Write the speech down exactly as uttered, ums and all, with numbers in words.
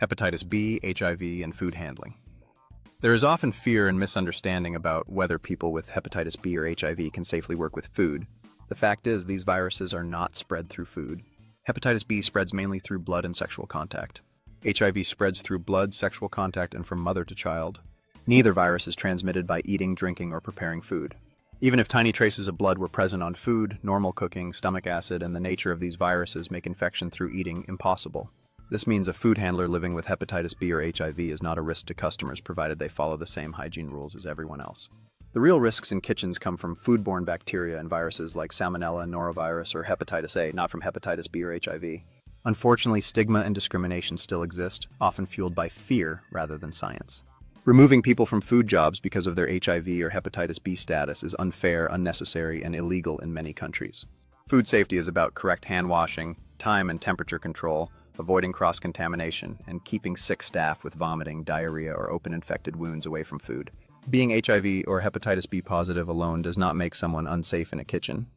hepatitis B, H I V, and food handling. There is often fear and misunderstanding about whether people with hepatitis B or H I V can safely work with food. The fact is, these viruses are not spread through food. Hepatitis B spreads mainly through blood and sexual contact. H I V spreads through blood, sexual contact, and from mother to child. Neither virus is transmitted by eating, drinking, or preparing food. Even if tiny traces of blood were present on food, normal cooking, stomach acid, and the nature of these viruses make infection through eating impossible. This means a food handler living with hepatitis B or H I V is not a risk to customers provided they follow the same hygiene rules as everyone else. The real risks in kitchens come from foodborne bacteria and viruses like salmonella, norovirus, or hepatitis A, not from hepatitis B or H I V. Unfortunately, stigma and discrimination still exist, often fueled by fear rather than science. Removing people from food jobs because of their H I V or hepatitis B status is unfair, unnecessary, and illegal in many countries. Food safety is about correct hand washing, time and temperature control, avoiding cross-contamination, and keeping sick staff with vomiting, diarrhea, or open infected wounds away from food. Being H I V or hepatitis B positive alone does not make someone unsafe in a kitchen.